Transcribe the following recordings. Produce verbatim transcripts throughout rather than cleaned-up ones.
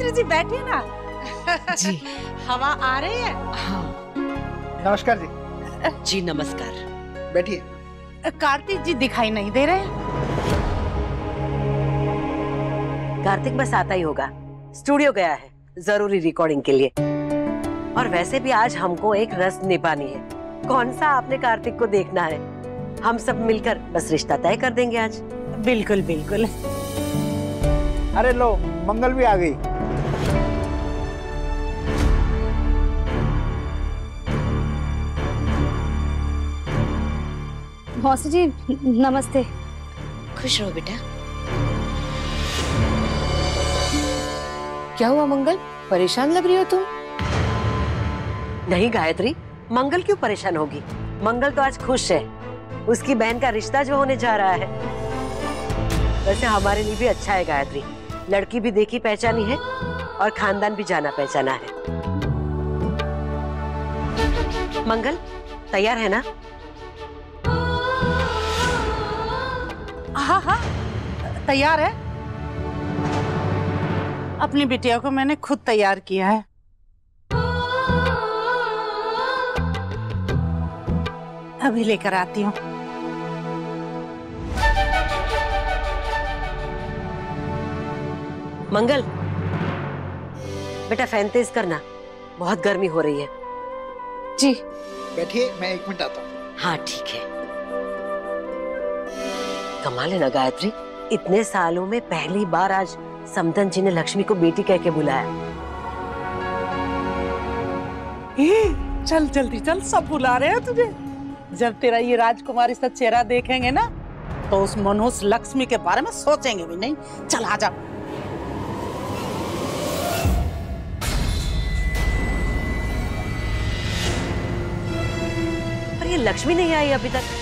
मित्र जी बैठिए ना जी। हवा आ रही है। हाँ नमस्कार जी। जी नमस्कार, बैठिए। कार्तिक जी दिखाई नहीं दे रहे। कार्तिक बस आता ही होगा, स्टूडियो गया है जरूरी रिकॉर्डिंग के लिए। और वैसे भी आज हमको एक रस्म निभानी है। कौन सा आपने कार्तिक को देखना है, हम सब मिलकर बस रिश्ता तय कर देंगे आज। बिल्कुल बिल्कुल। अरे लो मंगल भी आ गई। मौसी जी नमस्ते। खुश रहो बेटा। क्या हुआ मंगल, परेशान लग रही हो तुम? नहीं गायत्री, मंगल क्यों परेशान होगी? मंगल तो आज खुश है, उसकी बहन का रिश्ता जो होने जा रहा है। वैसे हमारे लिए भी अच्छा है गायत्री, लड़की भी देखी पहचानी है और खानदान भी जाना पहचाना है। मंगल तैयार है ना? हाँ हाँ तैयार है। अपनी बिटिया को मैंने खुद तैयार किया है। अभी लेकर आती हूँ। मंगल बेटा फैन तेज करना, बहुत गर्मी हो रही है। जी बैठिए, मैं एक मिनट आता हूँ। हाँ ठीक है। कमाल है ना गायत्री, इतने सालों में पहली बार आज समधन जी ने लक्ष्मी को बेटी कह के बुलाया। ए, चल जल्दी चल, सब बुला रहे हैं तुझे। जब तेरा ये राजकुमारी सा चेहरा देखेंगे ना तो उस मनोज लक्ष्मी के बारे में सोचेंगे भी नहीं। चल आ जा। पर ये लक्ष्मी नहीं आई अभी तक।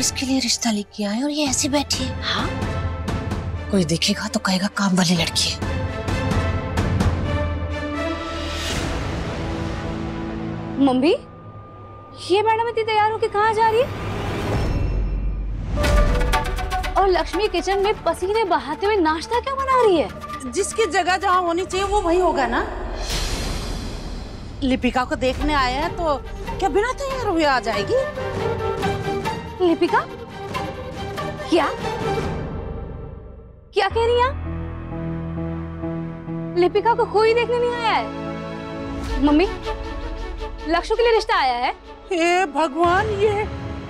इसके लिए रिश्ता लेके आए और ये ऐसे बैठी है। हाँ? कोई देखेगा तो कहेगा काम वाली लड़की है। मम्मी ये मैडम इतनी तैयार होके कहाँ जा रही है? और लक्ष्मी किचन में पसीने बहाते हुए नाश्ता क्यों बना रही है? जिसकी जगह जहाँ होनी चाहिए वो वही होगा ना। लिपिका को देखने आया है तो क्या बिना तैयार हुए आ जाएगी? लिपिका क्या क्या कह रही हैं? लिपिका को कोई देखने नहीं आया है। मम्मी लक्ष्मी के लिए रिश्ता आया है। हे भगवान, ये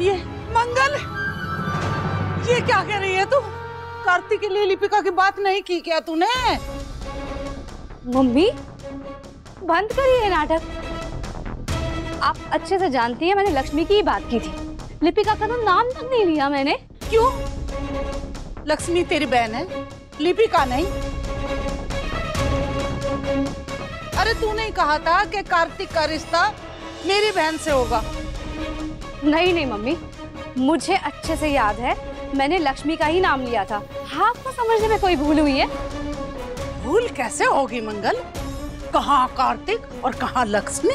ये मंगल ये क्या कह रही है तू? कार्तिक के लिए लिपिका की बात नहीं की क्या तूने? मम्मी बंद करिए नाटक। आप अच्छे से जानती हैं मैंने लक्ष्मी की ही बात की थी, लिपिका का तो नाम तक नहीं लिया मैंने। क्यों? लक्ष्मी तेरी बहन है, लिपिका नहीं। अरे तूने ही कहा था कि कार्तिक का रिश्ता मेरी बहन से होगा। नहीं नहीं मम्मी, मुझे अच्छे से याद है मैंने लक्ष्मी का ही नाम लिया था। आपको समझने में कोई भूल हुई है? भूल कैसे होगी मंगल, कहाँ कार्तिक और कहाँ लक्ष्मी।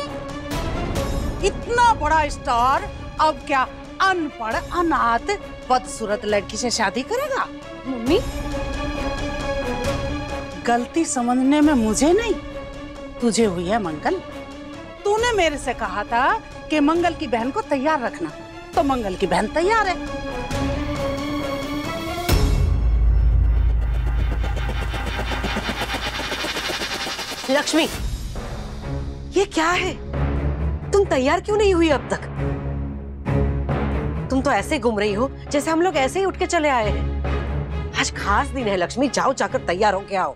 इतना बड़ा स्टार अब क्या अनपढ़ अनाथ बदसूरत लड़की से शादी करेगा? मम्मी गलती समझने में मुझे नहीं तुझे हुई है मंगल। तूने मेरे से कहा था कि मंगल की बहन को तैयार रखना, तो मंगल की बहन तैयार है। लक्ष्मी ये क्या है, तुम तैयार क्यों नहीं हुई अब तक? तुम तो ऐसे घूम रही हो जैसे हम लोग ऐसे ही उठ के चले आए हैं। आज खास दिन है लक्ष्मी, जाओ जाकर तैयार हो के आओ।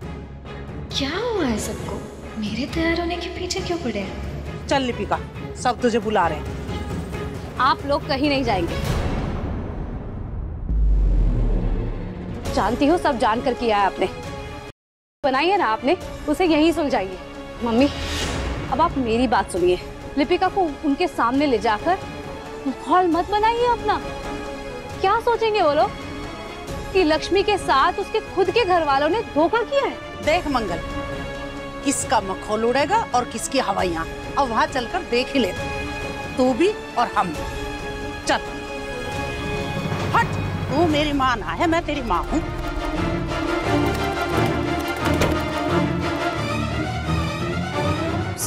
क्या हुआ है सबको, मेरे तैयार होने के पीछे क्यों पड़े हैं? चल लिपिका, सब तुझे बुला रहे हैं। आप लोग कहीं नहीं जाएंगे। जानती हो सब जानकर किया है आपने, बनाई है ना आपने, उसे यहीं सुलझाइए। मम्मी अब आप मेरी बात सुनिए, लिपिका को उनके सामने ले जाकर माहौल मत बनाइए अपना। क्या सोचेंगे वो लोग? कि लक्ष्मी के साथ उसके खुद के घर वालों ने धोखा किया है। देख मंगल, किसका मखौल उड़ेगा और किसकी हवाइयां, अब वहां चलकर देख ही लेते, तू भी और हम भी। चल हट, तू मेरी माँ ना है, मैं तेरी माँ हूँ।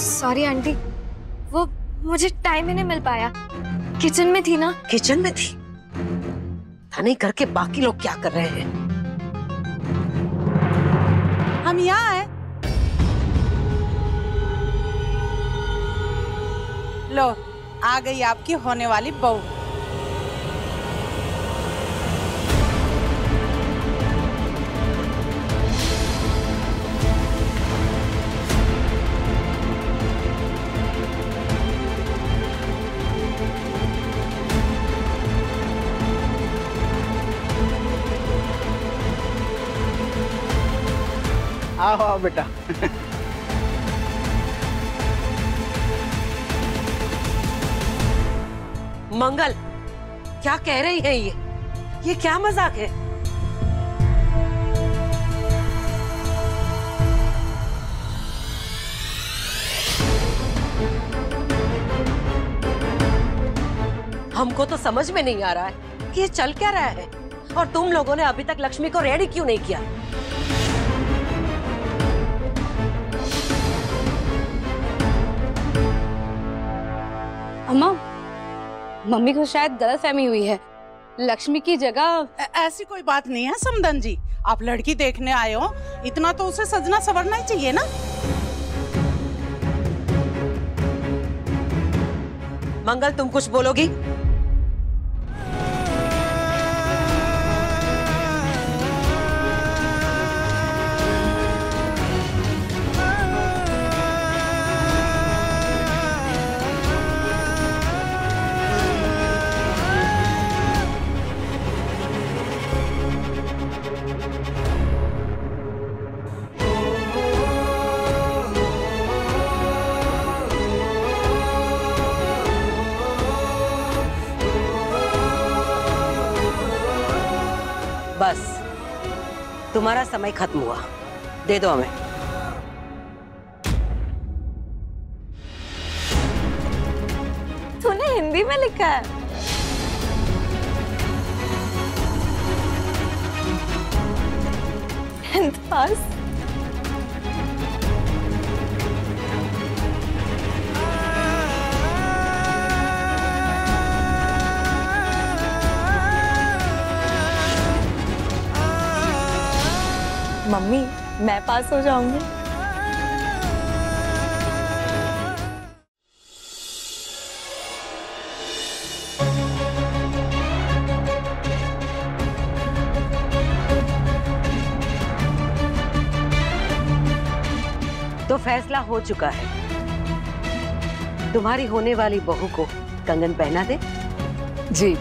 सॉरी आंटी, वो मुझे टाइम ही नहीं मिल पाया, किचन में थी ना। किचन में थी? नहीं, घर के बाकी लोग क्या कर रहे हैं? हम यहाँ हैं। लो, आ गई आपकी होने वाली बहू। आओ आओ बेटा। मंगल, क्या कह रही है ये? ये क्या मजाक है? हमको तो समझ में नहीं आ रहा है कि ये चल क्या रहा है, और तुम लोगों ने अभी तक लक्ष्मी को रेडी क्यों नहीं किया? अम्मा, मम्मी को शायद गलतफहमी हुई है, लक्ष्मी की जगह। ऐसी कोई बात नहीं है समदन जी, आप लड़की देखने आए हो, इतना तो उसे सजना संवरना ही चाहिए ना। मंगल, तुम कुछ बोलोगी? बस, तुम्हारा समय खत्म हुआ, दे दो हमें। तूने हिंदी में लिखा है? मम्मी, मैं पास हो जाऊंगी। तो फैसला हो चुका है, तुम्हारी होने वाली बहू को कंगन पहना दे। जी।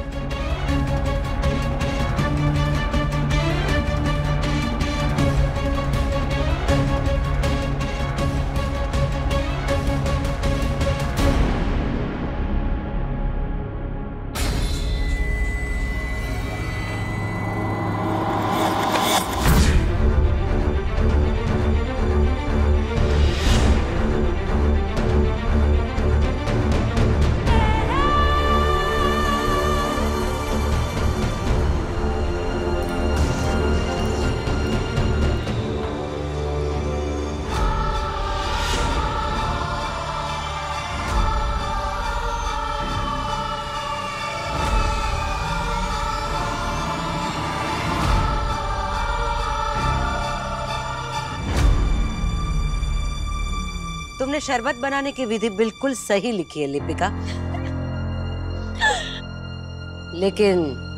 तुमने शरबत बनाने की विधि बिल्कुल सही लिखी है लिपिका, लेकिन